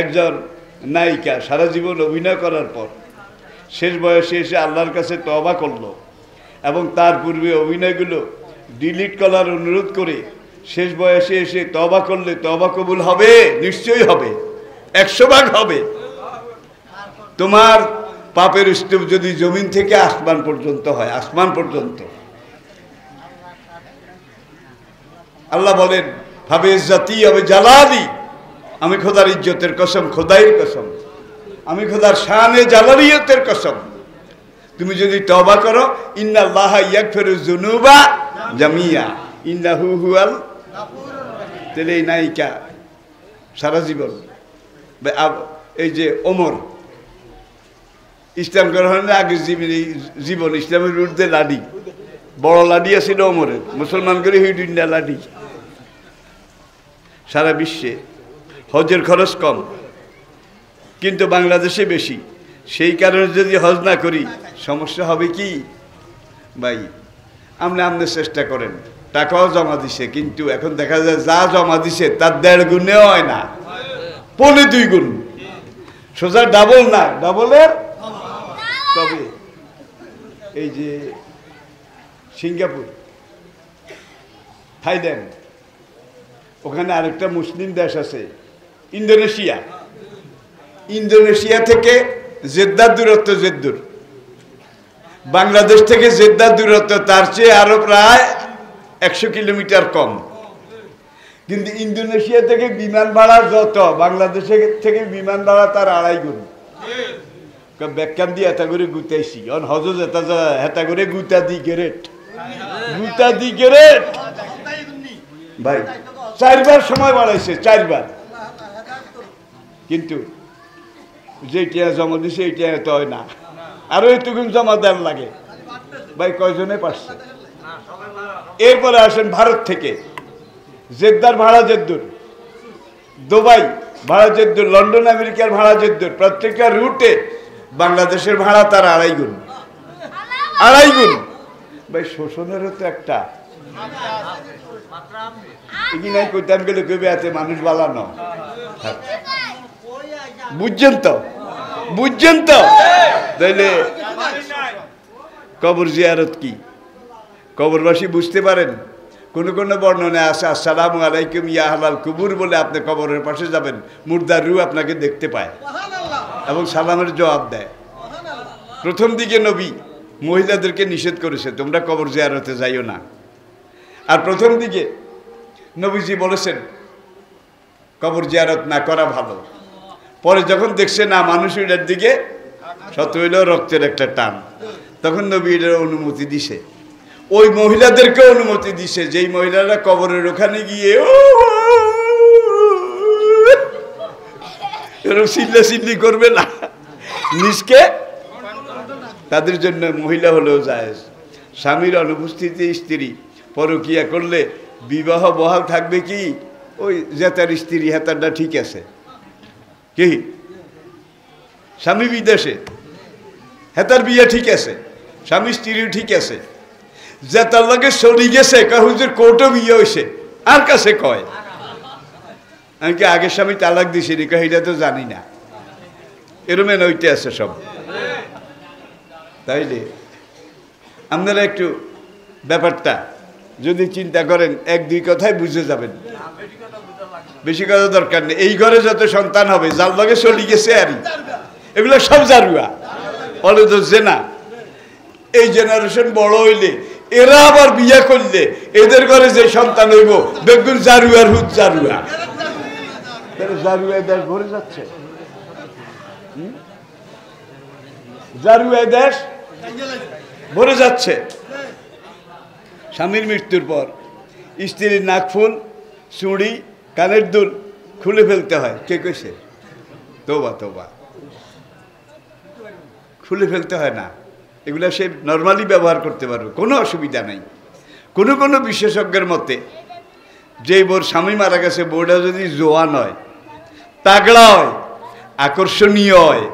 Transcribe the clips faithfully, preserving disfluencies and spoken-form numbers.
একজন নায়িকা সারা জীবন অভিনয় করার পর শেষ বয়সে এসে আল্লাহর কাছে তওবা করলো এবং তার পূর্বে অভিনয়গুলো ডিলিট করার অনুরোধ করে শেষ বয়সে এসে তওবা করলে তওবা কবুল হবে, নিশ্চয়ই হবে, একশো ভাগ হবে। তোমার পাপের স্তূপ যদি জমিন থেকে আসমান পর্যন্ত হয়, আসমান পর্যন্ত। আল্লাহ বলেন ভাবে ইজ্জতি হবে জালালি, আমি খোদার ইজ্জতের কসম, খোদাইয়ের কসম, আমি খোদার শানে জালালিয়তের কসম। তুমি যদি তওবা করো ইন্নাল্লাহ ইয়াগফিরুয যুনুবা জামিয়া ইন্নাহু হুয়াল গাফুরুর রহিম। তাহলে এই নায়িকা সারা জীবন, এই যে ওমর ইসলাম গ্রহণের আগে জীবন ইসলামের বিরুদ্ধে লাডি, বড় লাডি আছিল ওমরের, মুসলমান করে হিডিন্ডা লাডি। সারা বিশ্বে হজের খরচ কম কিন্তু বাংলাদেশে বেশি, সেই কারণে যদি হজ না করি সমস্যা হবে কি ভাই? আপনি আপনি চেষ্টা করেন, টাকাও জমা দিছে কিন্তু এখন দেখা যায় যা জমা দিছে তার দেড় গুণে হয় না, পৌনে দুই গুণ, সোজা ডাবল না, ডাবলের। তবে এই যে সিঙ্গাপুর, থাইল্যান্ড, ওখানে আরেকটা মুসলিম দেশ আছে ইন্দোনেশিয়া, ইন্দোনেশিয়া থেকে জেদ্দার দূরত্ব জেদ্দুর, বাংলাদেশ থেকে জেদ্দার দূরত্ব তার চেয়ে আরো প্রায় একশো কিলোমিটার কম, কিন্তু ইন্দোনেশিয়া থেকে বিমান ভাড়া যত বাংলাদেশের থেকে বিমান ভাড়া তার আড়াই গুণ। ব্যাখ্যান দিয়ে এটা করে গুতাইছি অন হজজ এটা হেতা করে গুতা দি গেরেট, গুতা দি গেরেট ভাই, চারবার সময় বাড়াইছে, চারবার, কিন্তু যেটা জমা দিছে এইটা এত হয় না, আরো এটুকু জমা দেওয়ার লাগে ভাই, কয়জনে পারছে? এরপরে আসেন ভারত থেকে, জেদ্দার ভাড়া জেদ্দুর, দুবাই ভাড়া জেদ্দুর, লন্ডন আমেরিকার ভাড়া জেদ্দুর, প্রত্যেকটা রুটে বাংলাদেশের ভাড়া তার আড়াই গুণ, আড়াই গুণ ভাই, শোষণেরও তো একটা নাই, কইতাম গেলে কবে আছে মানুষ বালা ন, বুঝছেন তো, বুঝছেন তো? তাইলে কবর জিয়ারত কি কবরবাসী বুঝতে পারেন? কোনো কোনো বর্ণনা আছে আসসালামু আলাইকুম ইয়া আহলাল কুবুর বলে আপনি কবরের পাশে যাবেন, মুর্দার রূহ আপনাকে দেখতে পায় এবং সালামের জবাব দেয়। প্রথম দিকে নবী মহিলাদেরকে নিষেধ করেছে তোমরা কবর জিয়ারতে যাইও না, আর প্রথম দিকে নবীজি বলেছেন কবর জিয়ারত না করা ভালো। পরে যখন দেখছে না মানুষের দিকে শত হইলেও রক্তের একটা টান, তখন নবী এটার অনুমতি দিছে, ওই মহিলাদেরকে অনুমতি দিছে যেই মহিলারা কবরের ওখানে গিয়ে চিল্লা চিল্লি করবে না নিজকে, তাদের জন্য মহিলা হলেও জায়েজ। স্বামীর অনুপস্থিতি স্ত্রী পরকিয়া করলে বিবাহ বহাল থাকবে কি? ওই জেতার স্ত্রী হেতারটা ঠিক আছে কি, স্বামী বিদেশে হেতার বিয়ে ঠিক আছে, স্বামী স্ত্রীও ঠিক আছে, জেতার লাগে সরি গেছে কাহুজের কোর্টও বিয়ে হয়েছে আর কাছে কয়, আমি কি আগের স্বামী তালাক দিছি নি কাহিটা তো জানি না, এরম নইতে আছে সব। তাইলে আপনারা একটু ব্যাপারটা যদি চিন্তা করেন এক দুই কথায় বুঝে যাবেন, বেশি কথা দরকার নেই। এই ঘরে যত সন্তান হবে যার লগে চলি গেছে আরই, এগুলো সব জারুয়া, বলে তো জেনা। এই জেনারেশন বড় হইলে এরা আবার বিয়ে করলে এদের ঘরে যে সন্তান হইব বেগুন জারুয়ার হুদ জারুয়া, জারুয়া দেশ ভরে যাচ্ছে, জারুয়া দেশ ভরে যাচ্ছে। স্বামীর মৃত্যুর পর স্ত্রীর নাকফুল, চুড়ি, কানের দুল খুলে ফেলতে হয়, কে কইছে? তোবা তোবা, খুলে ফেলতে হয় না, এগুলো সে নর্মালি ব্যবহার করতে পারবে, কোনো অসুবিধা নাই। কোনো কোনো বিশেষজ্ঞের মতে যে বোর স্বামী মারা গেছে বউটা যদি জোয়ান হয়, তাগড়া হয়, আকর্ষণীয় হয়,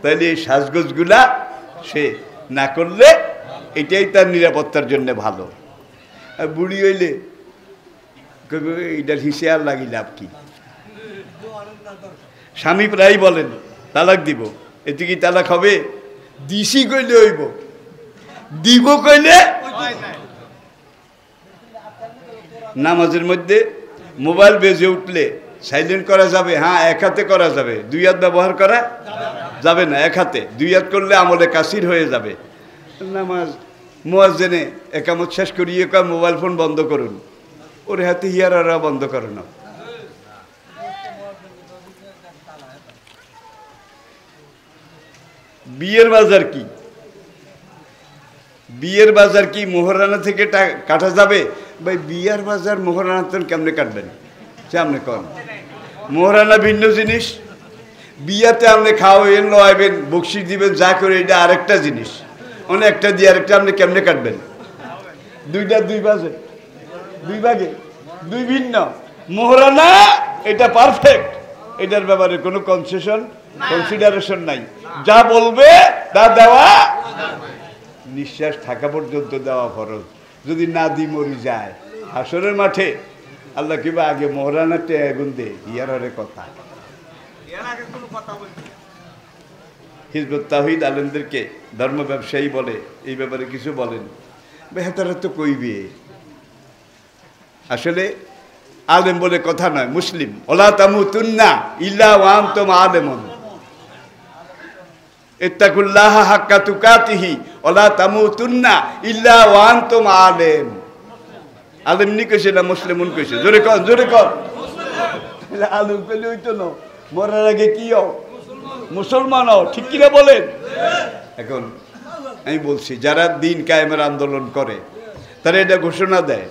তাহলে এই সাজগোজগুলা সে না করলে এটাই তার নিরাপত্তার জন্য ভালো। আর বুড়ি হইলে এইটার হিসে আর লাগি লাভ কি? স্বামী প্রায় বলেন তালাক দিব, এতে কি তালাক হবে? দিছি কইলে হইব, দিব কইলে নামাজের মধ্যে মোবাইল বেজে উঠলে সাইলেন্ট করা যাবে, হ্যাঁ এক হাতে করা যাবে, দুই হাত ব্যবহার করা যাবে না, এক হাতে দুই হাত করলে আমলে কাসির হয়ে যাবে। নামাজ মুয়াজ্জিনে একামত শেষ করিয়ে কয় মোবাইল ফোন বন্ধ করুন, ওর হাতে হিয়ারারা বন্ধ করে না। বিয়ের বাজার কি? বিয়ের বাজার কি মোহরানা থেকে কাটা যাবে? ভাই বিয়ের বাজার মোহরানা থেকে কেমনে কাটবেন? সে আপনি কন, মোহরানা ভিন্ন জিনিস, বিয়াতে আপনি খাওয়াবেন লওয়াবেন বকশি দিবেন যা করে, এটা আরেকটা জিনিস। অনেক একটা দিয়ে আরেকটা আপনি কেমনে কাটবেন? দুইটা দুই বাজে, দুই ভাগে, দুই ভিন্ন। মোহরানা এটা পারফেক্ট, এটার ব্যাপারে কোনো কনসেশন কনসিডারেশন নাই, যা বলবে তা দেওয়া, নিঃশ্বাস থাকা পর্যন্ত দেওয়া ফরজ। যদি না দি মরি যায় হাসরের মাঠে, আল্লাহ কিবা আগে মোহরানা টেগুন দে ইয়ারে কথা। হিজবুত তাওহীদ আলেমদেরকে ধর্ম ব্যবসায়ী বলে, এই ব্যাপারে কিছু বলেন। বেহাতারা তো কইবে, আসলে আলেম বলে কথা নয়, মুসলিম। ওলা তামুতুন্না ইল্লা ওয়া আনতুম আলেমুন, ইত্তাকুল্লাহ হাক্কা তুকাতিহি ওলা তামুতুন্না ইল্লা ওয়া আনতুম আলেম। আলেম নি কইছে না মুসলিমুন কইছে? জোরে কর, জোরে কর। মুসলিম আলেম কইলে হইতো না, মরার আগে কি হও মুসলমান হও, ঠিক কিনা বলেন? এখন আমি বলছি যারা দিন কায়েমের আন্দোলন করে তারা এটা ঘোষণা দেয়,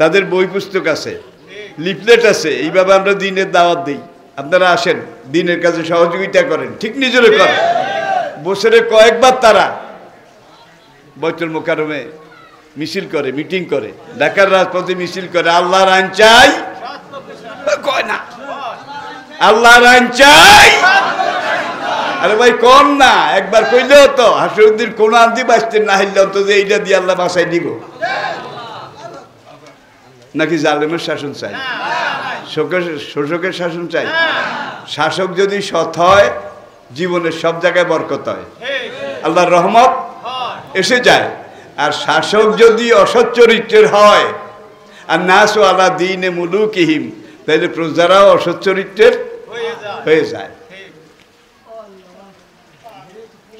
তাদের বই পুস্তক আছে, লিফলেট আছে, এইভাবে আমরা দিনের দাওয়াত দিই, আপনারা আসেন দিনের কাজে সহযোগিতা করেন, ঠিক নিজের করেন। বছরে কয়েকবার তারা বৈতুল মোকাররমে মিছিল করে, মিটিং করে, ঢাকার রাজপথে মিছিল করে, আল্লাহর আইন চাই কয় না, আল্লাহর আইন চাই। আরে ভাই কম না, একবার কইলেও তো হাসিউদ্দিন কোন আন্দি বাঁচতে না হইলে অন্তত এইটা দিয়ে আল্লাহ বাসায় দিব, নাকি জালেমের শাসন চাই? শোষকের শাসন চাই? শাসক যদি সৎ হয় জীবনের সব জায়গায় বরকত হয়, আল্লাহর রহমত এসে যায়। আর শাসক যদি অসৎ চরিত্রের হয়, আর নাসু আলা দীনি মুলুকিহিম, তাহলে প্রজারাও অসৎ চরিত্রের হয়ে যায়।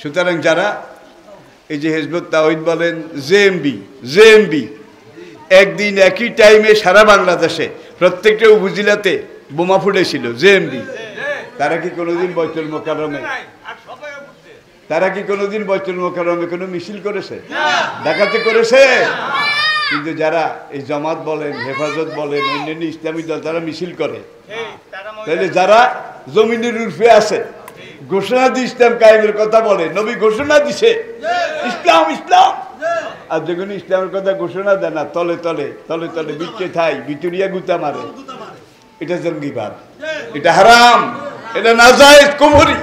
সুতরাং যারা এই যে হিজবুত তাওহীদ বলেন, জেএমবি, জেএমবি একদিন একই টাইমে সারা বাংলাদেশে প্রত্যেকটা উপজেলাতে বোমা ফুটেছিল, জেএমবি। তারা কি কোনোদিন বৈতুল মোকাররমে তারা কি কোনোদিন বৈতুল মোকাররমে কোনো মিছিল করেছে? ঢাকাতে করেছে। কিন্তু যারা এই জামাত বলেন, হেফাজত বলেন, অন্যান্য ইসলামী দল, তারা মিছিল করে। তাহলে যারা জমিনের উর্ফে আছে, ঘোষণা দিয়ে ইসলাম কায়েমের কথা বলে, নবী ঘোষণা দিছে ইসলাম ইসলাম, আর যেগুলো ইসলামের কথা ঘোষণা দেয় না, তলে তলে তলে তলে বিচ্ছে থাই বিচুরিয়া গুতা মারে, এটা জঙ্গিবাদ, এটা হারাম, এটা নাজায়েজ কুফরি।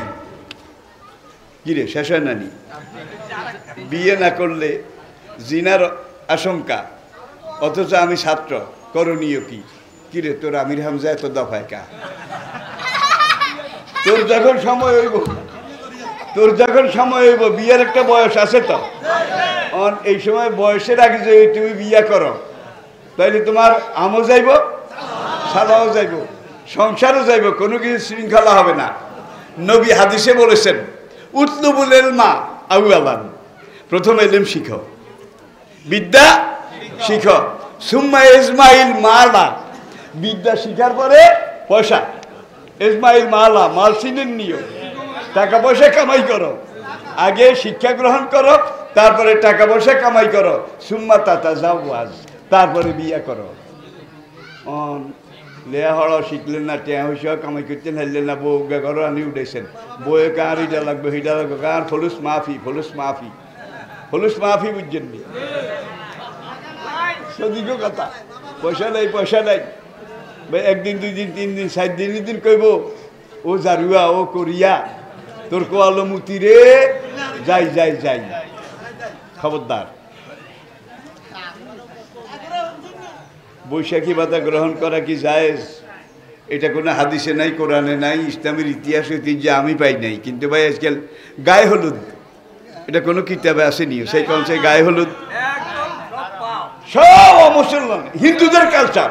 কি রে শেষ হয় নানি? বিয়ে না করলে জিনার আশঙ্কা, অথচ আমি ছাত্র, করণীয় কি? কি রে তোর আমির হামজা এত দফায় কা? তোর যখন সময় হইব, তোর যখন সময় হইব, বিয়ের একটা বয়স আছে তো, এই সময় বয়সের আগে যদি তুমি বিয়া করো তাহলে তোমার আমও যাইব, সালাও যাইব, সংসারও যাইব, কোনো কিছু শৃঙ্খলা হবে না। নবী হাদিসে বলেছেন, উতলুবুল ইলমা আউয়ালান, প্রথম ইলম শিখো, বিদ্যা শিখো, সুম্মা ইজমাইল মালা, বিদ্যা শিখার পরে পয়সা, ইজমাইল মালা, মাল সিনের নিয়ম, টাকা পয়সা কামাই করো, আগে শিক্ষা গ্রহণ করো, তারপরে টাকা পয়সা কামাই করো, সুম্মা তাতা জাওয়াজ, তারপরে বিয়া করো। লেয়া হড় শিখলেন না, টেয়া হইসা কামাই করতেন, হেললেন না, বউ গা ঘর আনি উঠেছেন, বউয়ে কার ইটা লাগবে হিটা লাগবে, কার ফলুস মাফি, ফলুস মাফি, ফলুস মাফি বুঝছেন নি? সদিক কথা, পয়সা নাই, পয়সা নাই, একদিন দুই দিন তিন দিন সাত দিন দিন কইব, ও জারুয়া ও করিয়া তোর কোয়ালো মুতি রে, যাই যাই যাই। খবরদার, বৈশাখী ভাতা গ্রহণ করা কি জায়েজ? এটা কোনো হাদিসে নাই, কোরআনে নাই, ইসলামের ইতিহাসে ঐতিহ্য আমি পাই নাই। কিন্তু ভাই আজকাল গায়ে হলুদ, এটা কোনো কিতাবে আসেনি, সেই কারণে সেই গায়ে হলুদ সব মুসলমান, হিন্দুদের কালচার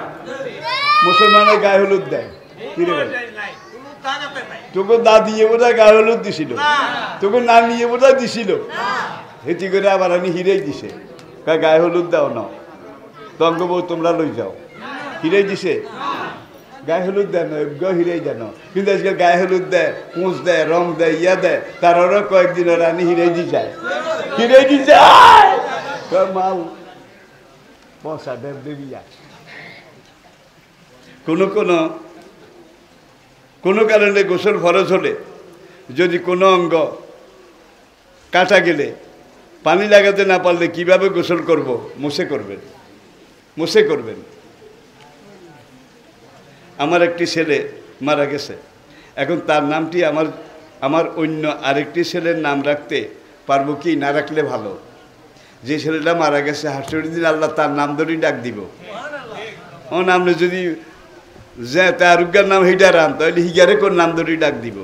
মুসলমানের গায়ে হলুদ দেয়। তোকে দাদি বোধহয় গায়ে হলুদ দিছিল, তোকে নানি বোধহয় দিছিল, হেঁচি করে আবার আমি হিরেই দিছে, গায়ে হলুদ দাও না, তঙ্গ বউ তোমরা লই যাও। হিরেই দিছে, গায়ে হলুদ দেয় না, হিরেই দেয় না। কিন্তু আজকাল গায়ে হলুদ দেয়, পুঁচ দেয়, রং দেয়, ইয়া দেয়, তারও কয়েকদিন রানী হিরেই দি যায়, হিরেই দি যায়। মাল পয়সা দেব দেবী যায়। কোনো কোনো কোনো কারণে গোসল ফরজ হলে, যদি কোনো অঙ্গ কাটা গেলে পানি লাগাতে না পারলে কিভাবে গোসল করব, মুছে করবেন, মুছে করবেন। আমার একটি ছেলে মারা গেছে, এখন তার নামটি আমার আমার অন্য আরেকটি ছেলের নাম রাখতে পারবো কি না রাখলে ভালো? যে ছেলেটা মারা গেছে হাসুর দিন আল্লাহ তার নাম ধরেই ডাক দিব। ও নামলে যদি যে তার উজ্ঞার নাম হিডার আন, তাহলে হিগারে কোন নাম ধরেই ডাক দিব।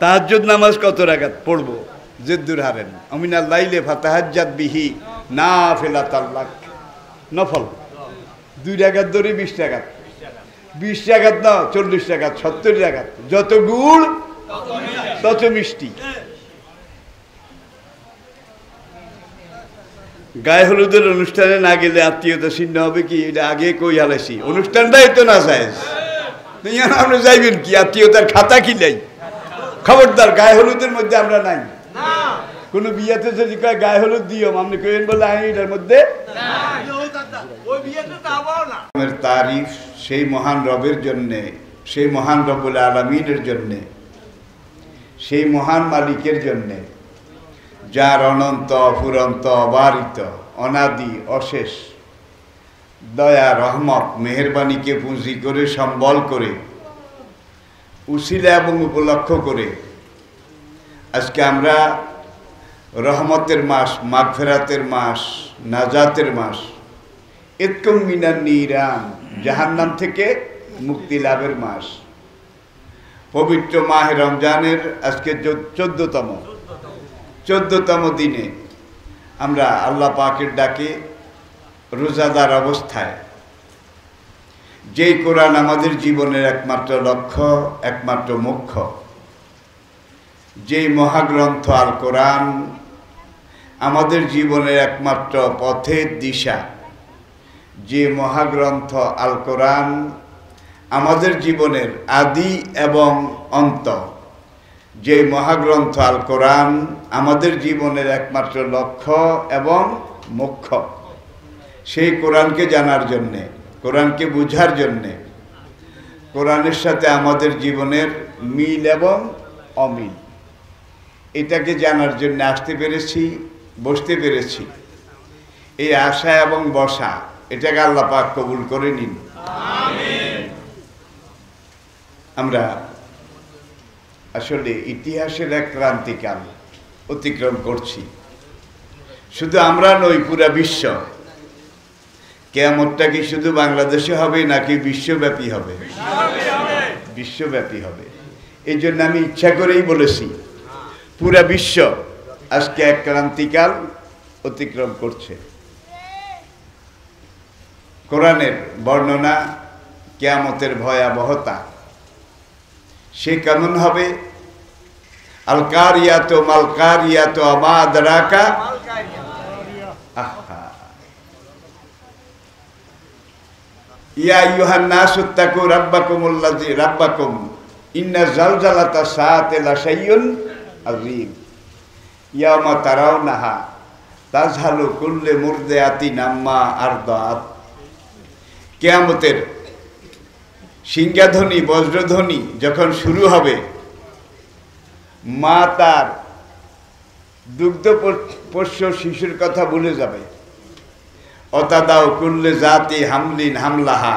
তাহাজ্জুদ নামাজ কত রাকাত পড়বো জিদ্দুর হারেন, আমিনা লাইলে ফাতাহাজ্জাত বিহি নাফিলাতাল লাক, নফল দুই রাকাত ধরে বিশ রাকাত, বিশ রাকাত না চল্লিশ রাকাত, সত্তর রাকাত, যত গুড় তত মিষ্টি। গায়ে হলুদের অনুষ্ঠানে না গেলে আত্মীয়তা ছিন্ন হবে কি? এটা আগে কই হালাইছি, অনুষ্ঠানটাই তো না যায়, আপনি যাইবেন কি? আত্মীয়তার খাতা কি নাই? খবরদার, গায়ে হলুদের মধ্যে আমরা নাই। কোনো বিয়েতে যদি কয় গায়ে হলুদ দিও, আপনি কইবেন বলে আমি এটার মধ্যে তারিফ সেই মহান রবের জন্যে, সেই মহান রব্বুল আলামিনের জন্যে, সেই মহান মালিকের জন্যে, যার অনন্ত অফুরন্ত অবারিত অনাদি অশেষ দয়া রহমত মেহেরবানিকে পুঁজি করে, সম্বল করে, উসিলা এবং উপলক্ষ করে আজকে আমরা রহমতের মাস, মাগফিরাতের মাস, নাজাতের মাস, ইতকুম মিনান নিরান, জাহান্নাম থেকে মুক্তি লাভের মাস, পবিত্র মাহে রমজানের আজকে চোদ্দতম চোদ্দতম দিনে আমরা আল্লাহ পাকের ডাকে রোজাদার অবস্থায়, যেই কোরআন আমাদের জীবনের একমাত্র লক্ষ্য, একমাত্র মুখ্য, যেই মহাগ্রন্থ আল কোরআন আমাদের জীবনের একমাত্র পথের দিশা, যে মহাগ্রন্থ আল কোরআন আমাদের জীবনের আদি এবং অন্ত, যে মহাগ্রন্থ আল কোরআন আমাদের জীবনের একমাত্র লক্ষ্য এবং মুখ্য, সেই কোরআনকে জানার জন্যে, কোরআনকে বুঝার জন্যে, কোরআনের সাথে আমাদের জীবনের মিল এবং অমিল এটাকে জানার জন্যে আসতে পেরেছি, বসতে পেরেছি। এই আশা এবং বসা এটাকে আল্লাহ পাক কবুল করে নিন। আমরা আসলে ইতিহাসের এক ক্রান্তিকাল অতিক্রম করছি। শুধু আমরা নই, পুরা বিশ্ব। কিয়ামতটা কি শুধু বাংলাদেশে হবে নাকি বিশ্বব্যাপী হবে? বিশ্বব্যাপী হবে। এই জন্য আমি ইচ্ছা করেই বলেছি, পুরা বিশ্ব আজকে এক ক্রান্তিকাল অতিক্রম করছে। কোরআনের বর্ণনা কিয়ামতের ভয়াবহতা সে কেমন হবে? আলকারিয়া তো মালকারিয়া তো আমাদ রাকা, ইয়া আইয়ুহান নাস তাকু রাব্বাকুমুল্লাযী রাব্বাকুম ইন্না জালজালাতা সাআতি লাশাইউন আযীম, ইয়াওমা তারাউনাহা তাযহালু কুল্লু মুরদিআতিন আম্মা আরদাআত। কিয়ামতের সিংহাধ্বনি বজ্রধ্বনি যখন শুরু হবে, মা তার দুগ্ধপোষ্য শিশুর কথা ভুলে যাবে। অতাদাও কুল্লে জাতি হামলিন হামলাহা,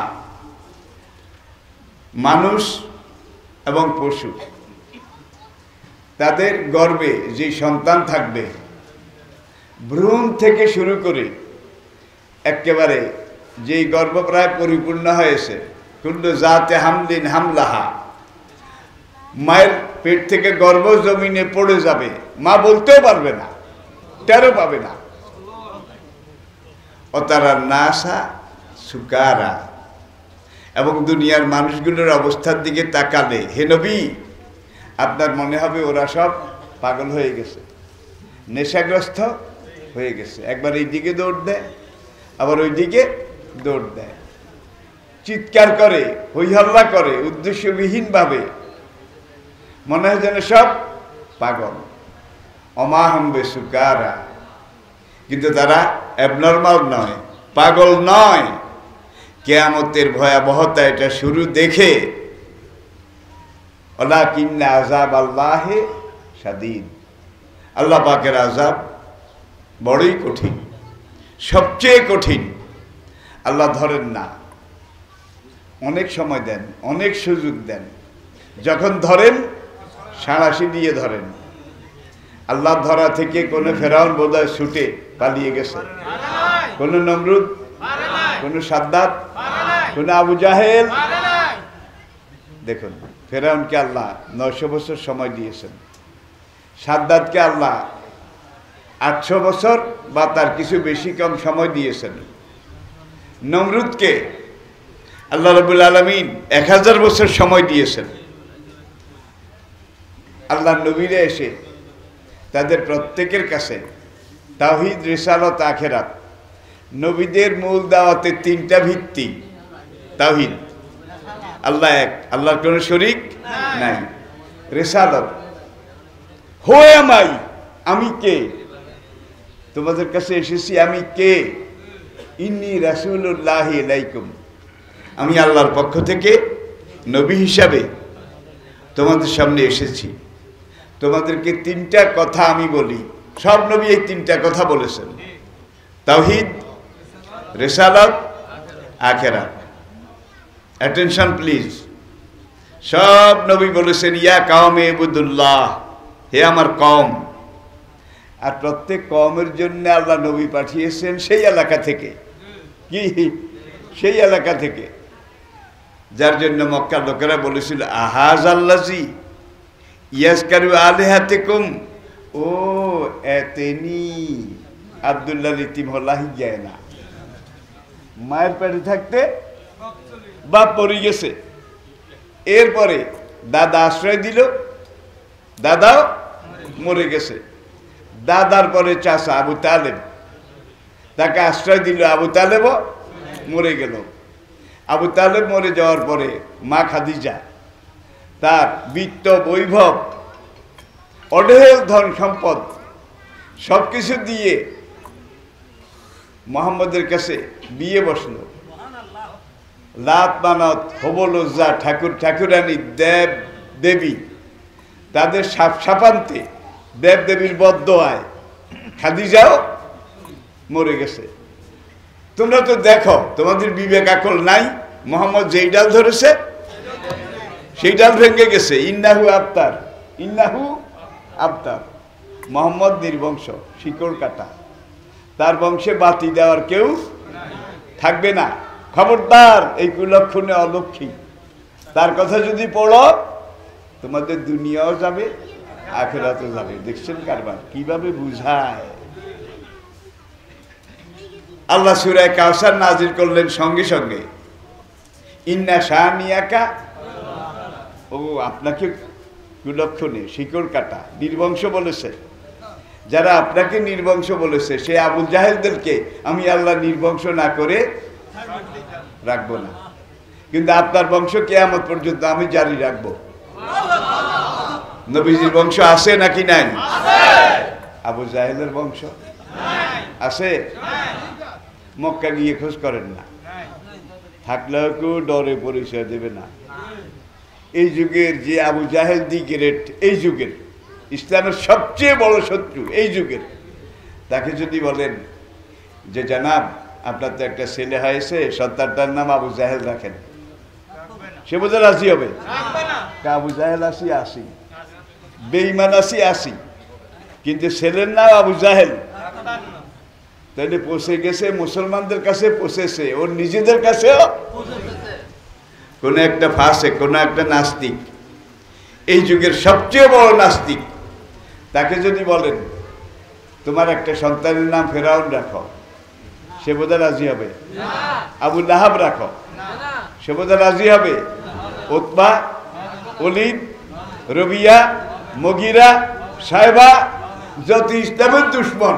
মানুষ এবং পশু তাদের গর্ভে যে সন্তান থাকবে, ভ্রূণ থেকে শুরু করে একেবারে যেই গর্ব প্রায় পরিপূর্ণ হয়েছে কুল্লু জাতে হামলিন হামলাহা, মায়ের পেট থেকে গর্ব জমিনে পড়ে যাবে, মা বলতেও পারবে না, টেরও পাবে না। ও তারা নাসা সুকারা, এবং দুনিয়ার মানুষগুলোর অবস্থার দিকে তাকালে হে নবী আপনার মনে হবে ওরা সব পাগল হয়ে গেছে, নেশাগ্রস্ত হয়ে গেছে, একবার এই দিকে দৌড় দেয় আবার ওই দিকে দৌড় দেয়, চিৎকার করে, হইহল্লা করে, উদ্দেশ্যবিহীনভাবে, মনে হয় যেন সব পাগল। অমাহম্বে সুকারা, কিন্তু তারা অ্যাবনর্মাল নয়, পাগল নয়। কেয়ামতের ভয়াবহতা এটা শুরু দেখে ওলা কিন্না আজাব আল্লাহে সাদিদ, আল্লাহ পাকের আজাব বড়ই কঠিন, সবচেয়ে কঠিন। আল্লাহ ধরেন না, অনেক সময় দেন, অনেক সুযোগ দেন, যখন ধরেন সাঁড়াশি দিয়ে ধরেন। আল্লাহ ধরা থেকে কোনো ফেরাউন বোধহয় ছুটে পালিয়ে গেছে, কোনো নমরুদ, কোনো সাদ্দাত, কোনো আবু জাহেল। দেখুন ফেরাউনকে আল্লাহ নয়শো বছর সময় দিয়েছেন, সাদ্দাতকে আল্লাহ আটশো বছর বা তার কিছু বেশি কম সময় দিয়েছেন, নমরুদকে আল্লাহ রবুল আলমিন এক হাজার বছর সময় দিয়েছেন। আল্লাহ নবীরা এসে তাদের প্রত্যেকের কাছে তাওহীদ, রিসালত, আখেরাত, নবীদের মূল দাওয়াতে তিনটা ভিত্তি তাওহীদ, আল্লাহ এক, আল্লাহর কোনো শরিক নাই। রিসালত, হয়ে আমাই, আমি কে, তোমাদের কাছে এসেছি আমি কে, ইন্নি রাসূলুল্লাহি আলাইকুম, আমি আল্লাহর পক্ষ থেকে নবী হিসাবে তোমাদের সামনে এসেছি, তোমাদেরকে তিনটা কথা আমি বলি। সব নবী এই তিনটা কথা বলেছেন, তাওহীদ, রিসালাত, আখিরাত। অ্যাটেনশন প্লিজ, সব নবী বলেছেন ইয়া কওম ইবুদুল্লাহ, হে আমার কওম। আর প্রত্যেক কওমের জন্য আল্লাহ নবী পাঠিয়েছেন সেই এলাকা থেকে, কি সেই এলাকা থেকে যার জন্য মক্কার লোকেরা বলেছিল আহাজ আল্লাজি ইয়াসকারু আলিহাতিকুম ও এতেনি আব্দুল্লাহ লিতিম হলাহি যায় না, মায়ের পেটে থাকতে বাপ পড়ে গেছে, এরপরে দাদা আশ্রয় দিল, দাদাও মরে গেছে, দাদার পরে চাচা আবু তালেব তাকে আশ্রয় দিল, আবু তালেবও মরে গেল, আবু তালেব মরে যাওয়ার পরে মা খাদিজা তার বিত্ত বৈভব, অঢেল ধন সম্পদ সব কিছু দিয়ে মুহাম্মদের কাছে বিয়ে বসল। লাত, মানত, হবলজ্জা, ঠাকুর ঠাকুরানি, দেব দেবী, তাদের সাপ সাপান্তে, দেব দেবীর বদদোয়ায় খাদিজাও মরে গেছে। তোমরা তো দেখো তোমাদের বিবেক আকল নাই, মুহাম্মদ যেই ডাল ধরেছে সেই ডাল ভেঙে গেছে। ইন্নাহু আবতার, ইন্নাহু আবতার, মুহাম্মদ নির্বংশ, শিকড় কাটা, তার বংশে বাতি দেওয়ার কেউ থাকবে না। খবরদার এই কুলক্ষণে অলক্ষী, তার কথা যদি পড়ো তোমাদের দুনিয়াও যাবে আখেরাতও যাবে। দেখছেন কারবার কিভাবে বুঝায়। আল্লাহ সূরা কাউসার নাজিল করলেন সঙ্গে সঙ্গে, ইন্না শানিয়াকা, ও আপনাকে কুলক্ষণে, শিকড় কাটা, নির্বংশ বলেছে। যারা আপনাকে নির্বংশ বলেছে সে আবু জাহেলদেরকে আমি আল্লাহ নির্বংশ না করে রাখবো না, কিন্তু আপনার বংশ কিয়ামত পর্যন্ত আমি জারি রাখবো। নবীজির বংশ আছে নাকি নাই? আবু জাহেলের বংশ আছে? মক্কা গিয়ে খোঁজ করেন না, থাকলেও কেউ ডরে পরিচয় দেবে না। এই যুগের যে আবু জাহেল দি গ্রেট, এই যুগের ইসলামের সবচেয়ে বড় শত্রু, এই যুগের, তাকে যদি বলেন যে জানাব আপনার তো একটা ছেলে হয়েছে, সন্তানটার নাম আবু জাহেল রাখেন, সে বোঝা রাজি হবে? আবু জাহেল আসি আসি, বেঈমান আসি আসি, কিন্তু ছেলের নাম আবু জাহেল, তাহলে পৌঁছে গেছে মুসলমানদের কাছে, পৌঁছেছে ওর নিজেদের কাছেও পৌঁছেছে। কোন একটা ফাসে, কোন একটা নাস্তিক, এই যুগের সবচেয়ে বড় নাস্তিক, তাকে যদি বলেন তোমার একটা সন্তানের নাম ফেরাউন রাখো, সে বোধহয় রাজি হবে না। আবু লাহাব রাখো, সে বোধহয় রাজি হবে। উতবা, ওলীদ, রবিয়া, মগিরা, সাইবা, যত ইসলামের দুশ্মন,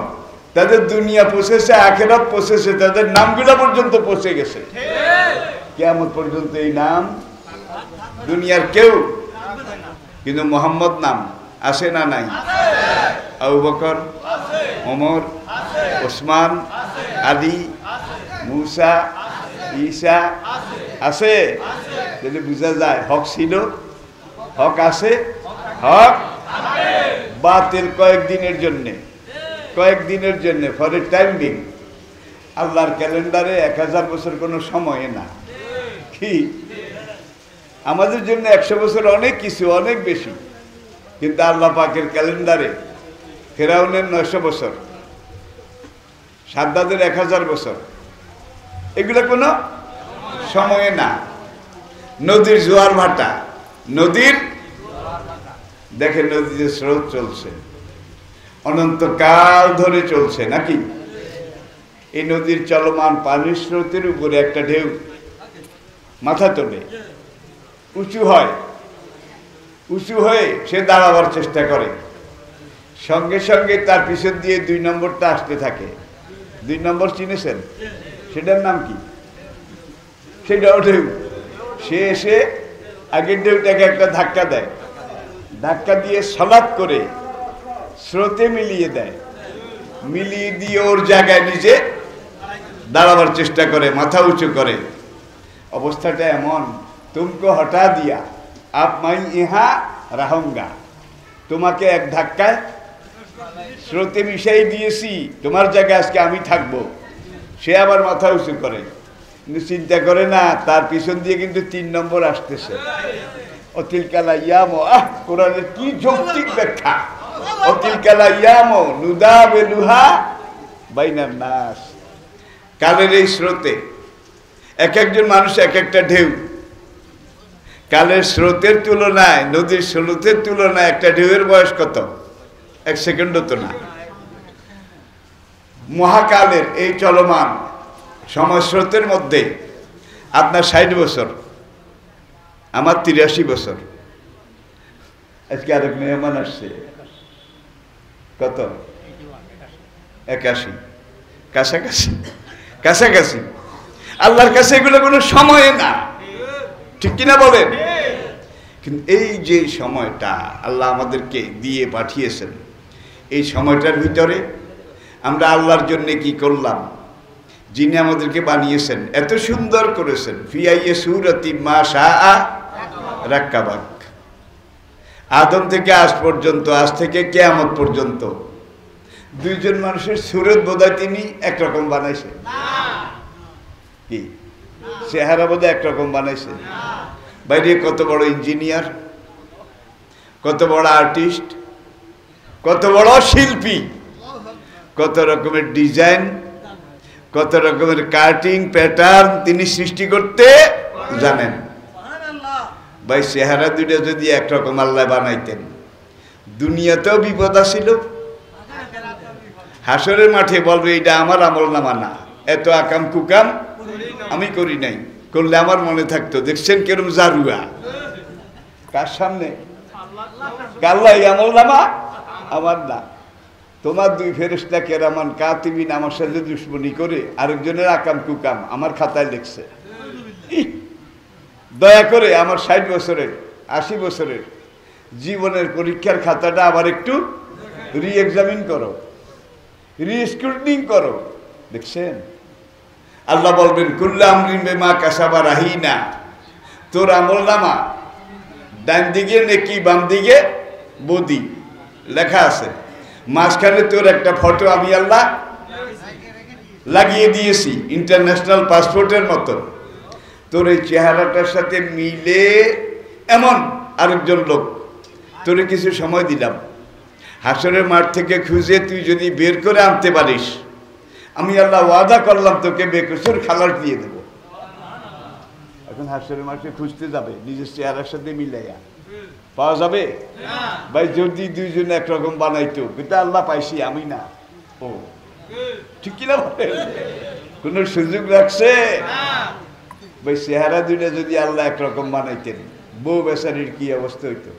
তাদের দুনিয়া পৌঁছেছে, আখেরাত পৌঁছেছে, তাদের নামগুলা পর্যন্ত পৌঁছে গেছে। কিয়ামত পর্যন্ত এই নাম দুনিয়ার কেউ, কিন্তু মোহাম্মদ নাম আসে না? নাই। আবু বকর, ওমর, ওসমান, আলী, মুসা, ঈসা আছে। তাহলে বোঝা যায় হক ছিল, হক আছে, হক বাতিল কয়েকদিনের জন্যে, কয়েকদিনের জন্যে, ফর এ টাইম বিং। আল্লাহর ক্যালেন্ডারে এক হাজার বছর কোনো সময় না। কি আমাদের জন্য একশো বছর অনেক কিছু, অনেক বেশি, কিন্তু আল্লাহ পাকের ক্যালেন্ডারে ফেরাউনের নয়শো বছর, সাদ্দাদের এক হাজার বছর, এগুলো কোনো সময়ে না। নদীর জোয়ার ভাটা, নদীর দেখে নদীর স্রোত চলছে, অনন্তকাল ধরে চলছে নাকি? এই নদীর চলমান পানির স্রোতের উপরে একটা ঢেউ মাথা তোলে, উঁচু হয়, উঁচু হয়ে সে দাঁড়াবার চেষ্টা করে, সঙ্গে সঙ্গে তার পিছন দিয়ে দুই নম্বরটা আসতে থাকে। দুই নম্বর চিনেছেন? সেটার নাম কি? সেটাও ঢেউ। সে এসে আগের ঢেউটাকে একটা ধাক্কা দেয়, ধাক্কা দিয়ে সালাত করে স্রোতে মিলিয়ে দেয়, মিলিয়ে দিয়ে ওর জায়গায় নিজে দাঁড়াবার চেষ্টা করে, মাথা উঁচু করে। অবস্থাটা এমন, তুমকো হটা দিয়া আপ মাই ইহা রাহুঙ্গা, তোমাকে এক ধাক্কায় স্রোতে মিশাই দিয়েছি, তোমার জায়গায় আজকে আমি থাকবো। সে আবার মাথা উঁচু করে, কিন্তু চিন্তা করে না তার পিছন দিয়ে কিন্তু তিন নম্বর আসতেছে। অতিল কালা ইয়াম, আহ কোরআনের কি যৌক্তিক ব্যাখ্যা। অতিল কালা ইয়াম নুদা বেলুহা বাইনান নাস, কালের এই স্রোতে এক একজন মানুষ এক একটা ঢেউ। কালের স্রোতের তুলনায়, নদীর স্রোতের তুলনায় একটা ঢেউয়ের বয়স কত? এক সেকেন্ডও তো না। মহাকালের এই চলমান সময় স্রোতের মধ্যে আপনার ষাট বছর, আমার তিরাশি বছর। আজকে আরেক মেহমান আসছে, কত? একাশি, কাছাকাছি, কাছাকাছি। আল্লাহর কাছে এগুলো কোনো সময় না, ঠিক কিনা বলেন? কিন্তু এই যে সময়টা আল্লাহ আমাদেরকে দিয়ে পাঠিয়েছেন, এই সময়টার ভিতরে আমরা আল্লাহর জন্যে কি করলাম? যিনি আমাদেরকে বানিয়েছেন, এত সুন্দর করেছেন, ফিয়াইয়ে সুরতি মা শাআ রাক্কাবাক, আদম থেকে আজ পর্যন্ত, আজ থেকে কিয়ামত পর্যন্ত দুইজন মানুষের সুরত বোধহয় তিনি একরকম বানাইছেন কি? চেহারা বোধহয় একরকম বানাইছে। বাইরে কত বড় ইঞ্জিনিয়ার, কত বড় আর্টিস্ট, কত বড় শিল্পী, কত রকমের ডিজাইন, কত রকমের কাটিং প্যাটার্ন তিনি সৃষ্টি করতে জানেন। ভাই চেহারা দুইটা যদি একরকম আল্লাহ বানাইতেন, দুনিয়াতেও বিপদ আসিল। হাসরের মাঠে বলবে এটা আমার আমলনামা না, এত আকাম কুকাম আমি করি নাই, করলে আমার মনে থাকতো। দেখছেন কেরম জারুয়া, কার সামনে? আল্লাহ আমলনামা আমার না। তোমার দুই ফেরেশতা কেরামান কাতিবিন আমার সাথে দুশ্মনী করে আরেকজনের আকাম কুকাম আমার খাতায় লিখছে। দয়া করে আমার ষাট বছরের, আশি বছরের জীবনের পরীক্ষার খাতাটা আবার একটু রিএক্সামিন করো, রিস্ক্রুটিনিং করো। দেখছেন আল্লাহ বলবেন কুল্লাম রিমা কাসাবা রাহিনা, তোর আমল নামা ডান দিকে নেকি, বাম দিকে বদি লেখা আছে, মাঝখানে তোর একটা ফটো আমি আল্লাহ লাগিয়ে দিয়েছি ইন্টারন্যাশনাল পাসপোর্টের মতো। তোর এই চেহারাটার সাথে মিলে এমন আরেকজন লোক, তোরে কিছু সময় দিলাম, হাসরের মাঠ থেকে খুঁজে তুই যদি বের করে আনতে পারিস, আমি আল্লাহ ওয়াদা করলাম তোকে বেকসুর খালাস দিয়ে দেবো। এখন হাসরের মাঠে খুঁজতে যাবে নিজের চেহারার সাথে মিলাইয়া, পাওয়া যাবে? ভাই যদি দুইজন একরকম বানাইতো, কিন্তু আল্লাহ পাইছি আমি না। ও ঠিক কিনা বলেন, কোনো সুযোগ রাখছে? ভাই চেহারা দুইটা যদি আল্লাহ একরকম বানাইতেন, বউ বেচারির কি অবস্থা হইতো?